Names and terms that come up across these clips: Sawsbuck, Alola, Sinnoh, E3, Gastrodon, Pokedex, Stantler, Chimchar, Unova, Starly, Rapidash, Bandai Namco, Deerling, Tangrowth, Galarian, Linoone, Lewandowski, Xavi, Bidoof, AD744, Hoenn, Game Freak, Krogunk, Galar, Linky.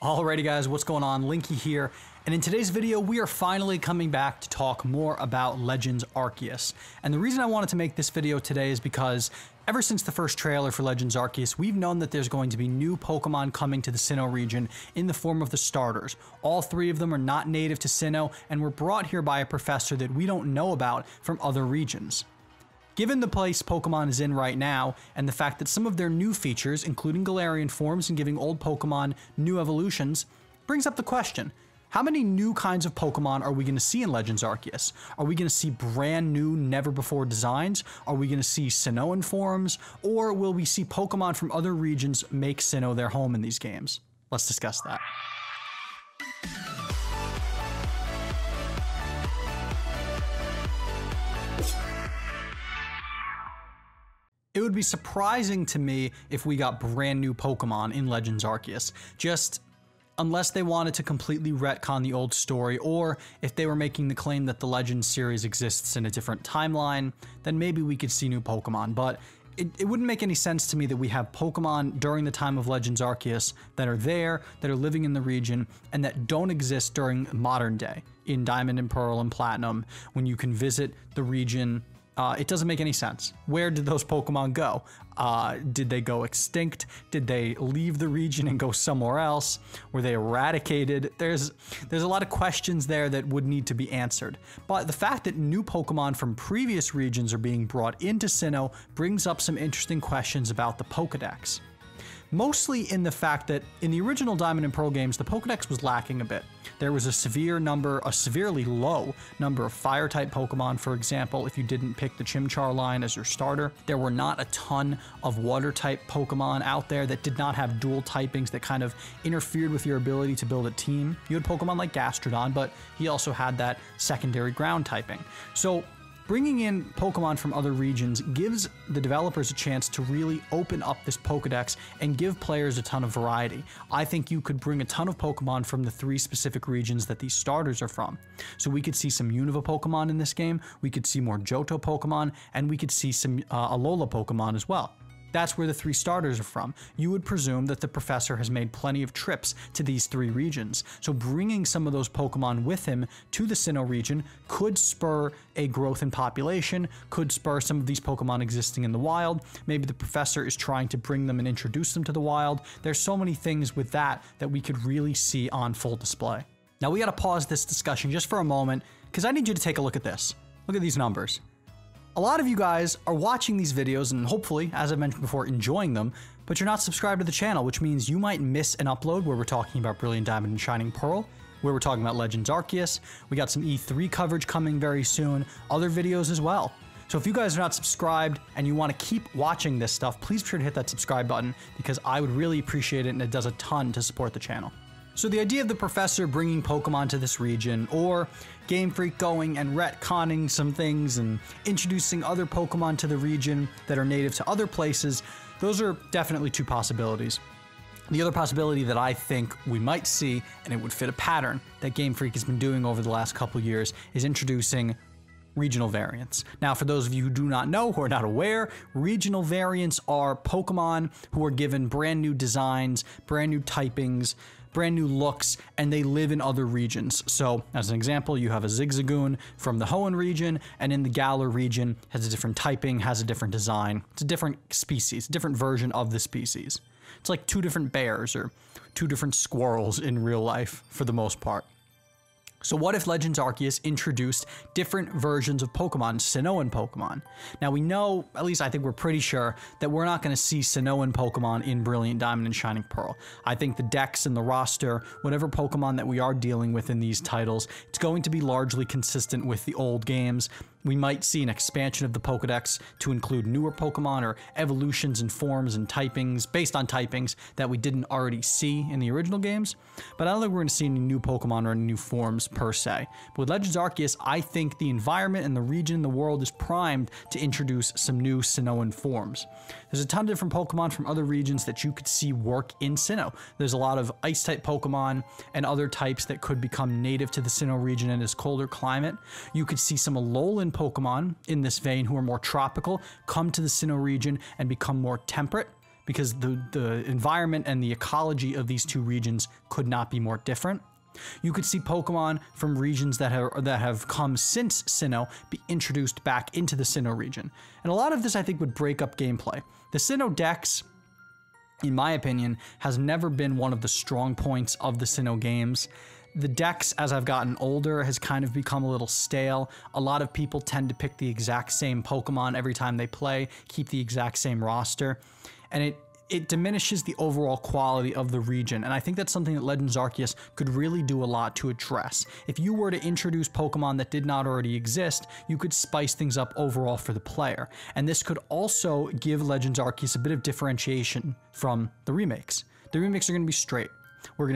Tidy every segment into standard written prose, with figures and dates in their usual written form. Alrighty guys, what's going on? Linky here, and in today's video we are finally coming back to talk more about Legends Arceus. And the reason I wanted to make this video today is because ever since the first trailer for Legends Arceus, we've known that there's going to be new Pokemon coming to the Sinnoh region in the form of the starters. All three of them are not native to Sinnoh and were brought here by a professor that we don't know about from other regions. Given the place Pokemon is in right now, and the fact that some of their new features, including Galarian forms and giving old Pokemon new evolutions, brings up the question, how many new kinds of Pokemon are we going to see in Legends Arceus? Are we going to see brand new, never before designs? Are we going to see Sinnohan forms? Or will we see Pokemon from other regions make Sinnoh their home in these games? Let's discuss that. It would be surprising to me if we got brand new Pokemon in Legends Arceus, just unless they wanted to completely retcon the old story, or if they were making the claim that the Legends series exists in a different timeline, then maybe we could see new Pokemon, but it wouldn't make any sense to me that we have Pokemon during the time of Legends Arceus that are there, that are living in the region, and that don't exist during modern day, in Diamond and Pearl and Platinum, when you can visit the region. It doesn't make any sense. Where did those Pokemon go? Did they go extinct? Did they leave the region and go somewhere else? Were they eradicated? There's a lot of questions there that would need to be answered. But the fact that new Pokemon from previous regions are being brought into Sinnoh brings up some interesting questions about the Pokedex. Mostly in the fact that in the original Diamond and Pearl games, the Pokedex was lacking a bit. There was a severely low number of Fire-type Pokemon, for example, if you didn't pick the Chimchar line as your starter. There were not a ton of Water-type Pokemon out there that did not have dual typings that kind of interfered with your ability to build a team. You had Pokemon like Gastrodon, but he also had that secondary ground typing. So bringing in Pokemon from other regions gives the developers a chance to really open up this Pokedex and give players a ton of variety. I think you could bring a ton of Pokemon from the three specific regions that these starters are from. So we could see some Unova Pokemon in this game, we could see more Johto Pokemon, and we could see some Alola Pokemon as well. That's where the three starters are from. You would presume that the professor has made plenty of trips to these three regions, so bringing some of those Pokemon with him to the Sinnoh region could spur a growth in population, could spur some of these Pokemon existing in the wild. Maybe the professor is trying to bring them and introduce them to the wild. There's so many things with that that we could really see on full display. Now we gotta pause this discussion just for a moment, because I need you to take a look at this. Look at these numbers. A lot of you guys are watching these videos and hopefully, as I've mentioned before, enjoying them, but you're not subscribed to the channel, which means you might miss an upload where we're talking about Brilliant Diamond and Shining Pearl, where we're talking about Legends Arceus. We got some E3 coverage coming very soon, other videos as well. So if you guys are not subscribed and you want to keep watching this stuff, please be sure to hit that subscribe button because I would really appreciate it and it does a ton to support the channel. So the idea of the professor bringing Pokemon to this region, or Game Freak going and retconning some things and introducing other Pokemon to the region that are native to other places, those are definitely two possibilities. The other possibility that I think we might see, and it would fit a pattern that Game Freak has been doing over the last couple years, is introducing regional variants. Now, for those of you who do not know, who are not aware, regional variants are Pokemon who are given brand new designs, brand new typings, brand new looks, and they live in other regions. So, as an example, you have a Zigzagoon from the Hoenn region, and in the Galar region, has a different typing, has a different design. It's a different species, different version of the species. It's like two different bears or two different squirrels in real life, for the most part. So what if Legends Arceus introduced different versions of Pokemon, Sinnohan Pokemon? Now we know, at least I think we're pretty sure, that we're not going to see Sinnohan Pokemon in Brilliant Diamond and Shining Pearl. I think the decks and the roster, whatever Pokemon that we are dealing with in these titles, it's going to be largely consistent with the old games. We might see an expansion of the Pokedex to include newer Pokemon or evolutions and forms and typings, based on typings that we didn't already see in the original games, but I don't think we're going to see any new Pokemon or any new forms per se. But with Legends Arceus, I think the environment and the region and the world is primed to introduce some new Sinnohan forms. There's a ton of different Pokemon from other regions that you could see work in Sinnoh. There's a lot of Ice-type Pokemon and other types that could become native to the Sinnoh region in its colder climate. You could see some Alolan Pokemon in this vein who are more tropical come to the Sinnoh region and become more temperate because the environment and the ecology of these two regions could not be more different. You could see Pokemon from regions that have come since Sinnoh be introduced back into the Sinnoh region. And a lot of this, I think, would break up gameplay. The Sinnoh Dex, in my opinion, has never been one of the strong points of the Sinnoh games. The Dex, as I've gotten older, has kind of become a little stale. A lot of people tend to pick the exact same Pokemon every time they play, keep the exact same roster, and it diminishes the overall quality of the region, and I think that's something that Legends Arceus could really do a lot to address. If you were to introduce Pokemon that did not already exist, you could spice things up overall for the player, and this could also give Legends Arceus a bit of differentiation from the remakes. The remakes are going to be straight. We're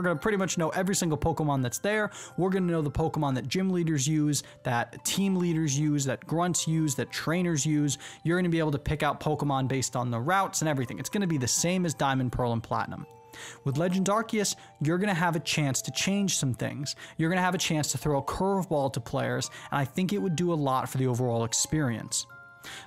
gonna pretty much know every single Pokemon that's there. We're gonna know the Pokemon that gym leaders use, that team leaders use, that grunts use, that trainers use. You're gonna be able to pick out Pokemon based on the routes and everything. It's gonna be the same as Diamond, Pearl, and Platinum. With Legends Arceus, you're gonna have a chance to change some things. You're gonna have a chance to throw a curveball to players, and I think it would do a lot for the overall experience.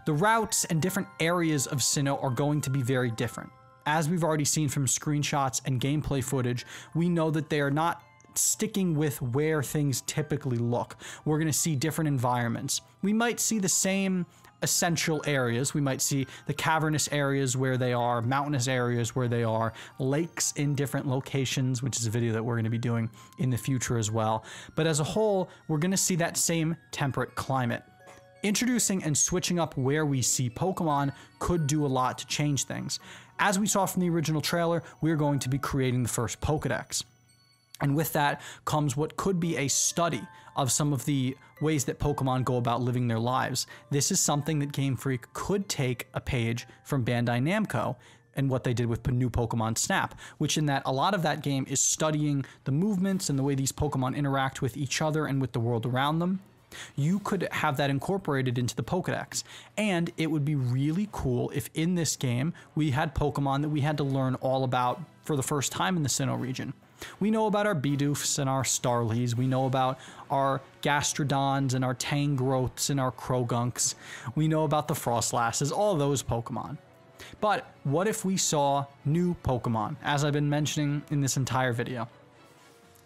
The routes and different areas of Sinnoh are going to be very different. As we've already seen from screenshots and gameplay footage, we know that they are not sticking with where things typically look. We're going to see different environments. We might see the same essential areas. We might see the cavernous areas where they are, mountainous areas where they are, lakes in different locations, which is a video that we're going to be doing in the future as well. But as a whole, we're going to see that same temperate climate. Introducing and switching up where we see Pokemon could do a lot to change things. As we saw from the original trailer, we're going to be creating the first Pokedex. And with that comes what could be a study of some of the ways that Pokemon go about living their lives. This is something that Game Freak could take a page from Bandai Namco and what they did with new Pokemon Snap, which in that a lot of that game is studying the movements and the way these Pokemon interact with each other and with the world around them. You could have that incorporated into the Pokedex, and it would be really cool if in this game we had Pokemon that we had to learn all about for the first time in the Sinnoh region. We know about our Bidoofs and our Starlies, we know about our Gastrodons and our Tangrowths and our Krogunks, we know about the Frostlasses, all those Pokemon. But what if we saw new Pokemon, as I've been mentioning in this entire video?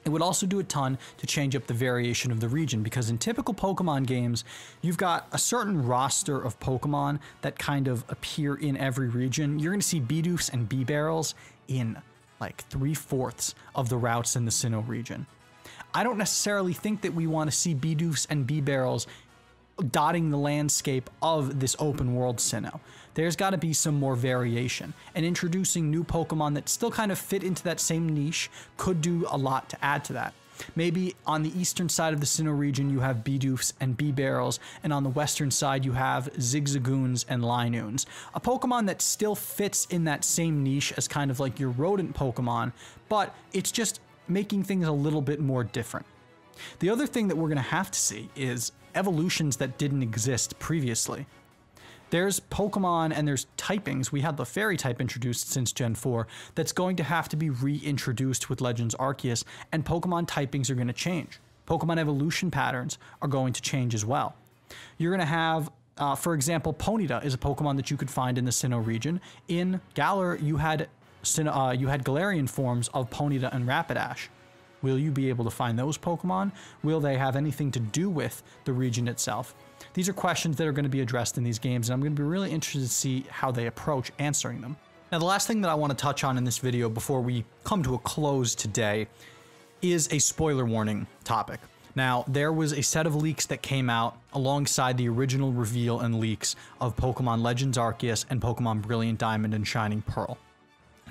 It would also do a ton to change up the variation of the region, because in typical Pokemon games, you've got a certain roster of Pokemon that kind of appear in every region. You're going to see Bidoofs and Bibarrels in like 3/4 of the routes in the Sinnoh region. I don't necessarily think that we want to see Bidoofs and Bibarrels dotting the landscape of this open world Sinnoh. There's got to be some more variation, and introducing new Pokemon that still kind of fit into that same niche could do a lot to add to that. Maybe on the eastern side of the Sinnoh region you have Bidoofs and Bibarrels, and on the western side you have Zigzagoons and Linoones. A Pokemon that still fits in that same niche as kind of like your rodent Pokemon, but it's just making things a little bit more different. The other thing that we're going to have to see is evolutions that didn't exist previously. There's Pokemon and there's typings. We had the fairy type introduced since Gen 4 that's going to have to be reintroduced with Legends Arceus, and Pokemon typings are going to change. Pokemon evolution patterns are going to change as well. You're going to have, for example, Ponyta is a Pokemon that you could find in the Sinnoh region. In Galar, you had Galarian forms of Ponyta and Rapidash. Will you be able to find those Pokemon? Will they have anything to do with the region itself? These are questions that are going to be addressed in these games, and I'm going to be really interested to see how they approach answering them. Now, the last thing that I want to touch on in this video before we come to a close today is a spoiler warning topic. Now, there was a set of leaks that came out alongside the original reveal and leaks of Pokemon Legends Arceus and Pokemon Brilliant Diamond and Shining Pearl.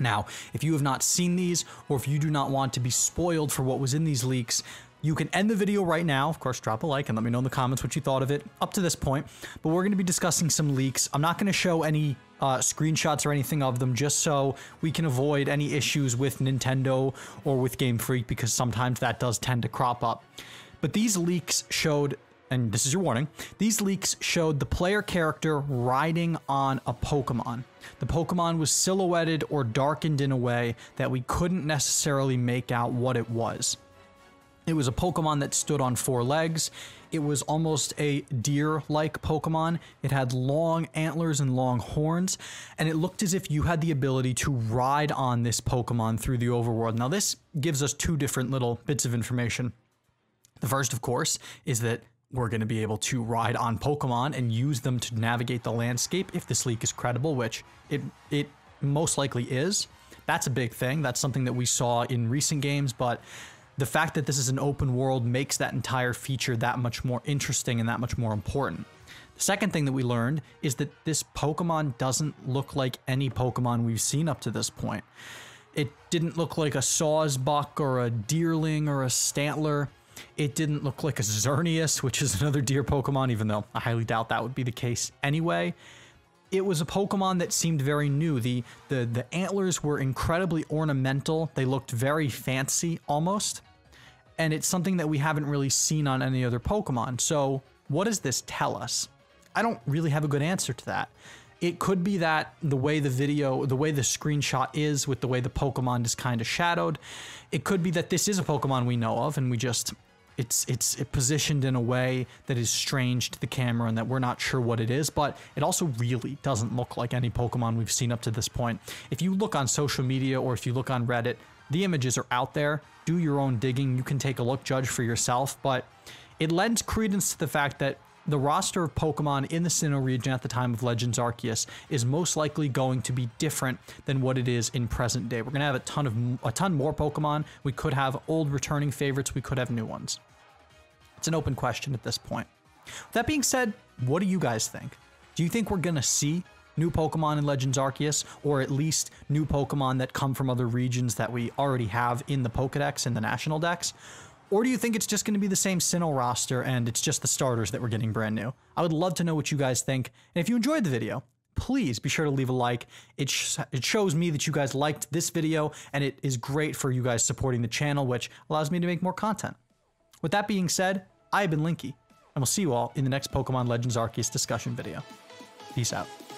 Now, if you have not seen these, or if you do not want to be spoiled for what was in these leaks, you can end the video right now. Of course, drop a like and let me know in the comments what you thought of it up to this point. But we're going to be discussing some leaks. I'm not going to show any screenshots or anything of them, just so we can avoid any issues with Nintendo or with Game Freak, because sometimes that does tend to crop up. But these leaks showed, and this is your warning, these leaks showed the player character riding on a Pokemon. The Pokemon was silhouetted or darkened in a way that we couldn't necessarily make out what it was. It was a Pokemon that stood on four legs. It was almost a deer-like Pokemon. It had long antlers and long horns, and it looked as if you had the ability to ride on this Pokemon through the overworld. Now, this gives us two different little bits of information. The first, of course, is that we're going to be able to ride on Pokemon and use them to navigate the landscape if this leak is credible, which it most likely is. That's a big thing. That's something that we saw in recent games, but the fact that this is an open world makes that entire feature that much more interesting and that much more important. The second thing that we learned is that this Pokemon doesn't look like any Pokemon we've seen up to this point. It didn't look like a Sawsbuck or a Deerling or a Stantler. It didn't look like a Xerneas, which is another deer Pokemon, even though I highly doubt that would be the case anyway. It was a Pokemon that seemed very new. The antlers were incredibly ornamental. They looked very fancy, almost. And it's something that we haven't really seen on any other Pokemon. So what does this tell us? I don't really have a good answer to that. It could be that the way the screenshot is with the way the Pokemon is kind of shadowed. It could be that this is a Pokemon we know of and we just, it's positioned in a way that is strange to the camera and that we're not sure what it is, but it also really doesn't look like any Pokemon we've seen up to this point. If you look on social media or if you look on Reddit, the images are out there. Do your own digging. You can take a look, judge for yourself, but it lends credence to the fact that the roster of Pokemon in the Sinnoh region at the time of Legends Arceus is most likely going to be different than what it is in present day. We're going to have a ton more Pokemon. We could have old returning favorites. We could have new ones. It's an open question at this point. With that being said, what do you guys think? Do you think we're going to see new Pokemon in Legends Arceus, or at least new Pokemon that come from other regions that we already have in the Pokedex and the National Dex? Or do you think it's just going to be the same Sinnoh roster and it's just the starters that we're getting brand new? I would love to know what you guys think. And if you enjoyed the video, please be sure to leave a like. It shows me that you guys liked this video, and it is great for you guys supporting the channel, which allows me to make more content. With that being said, I've been Linky, and we'll see you all in the next Pokemon Legends Arceus discussion video. Peace out.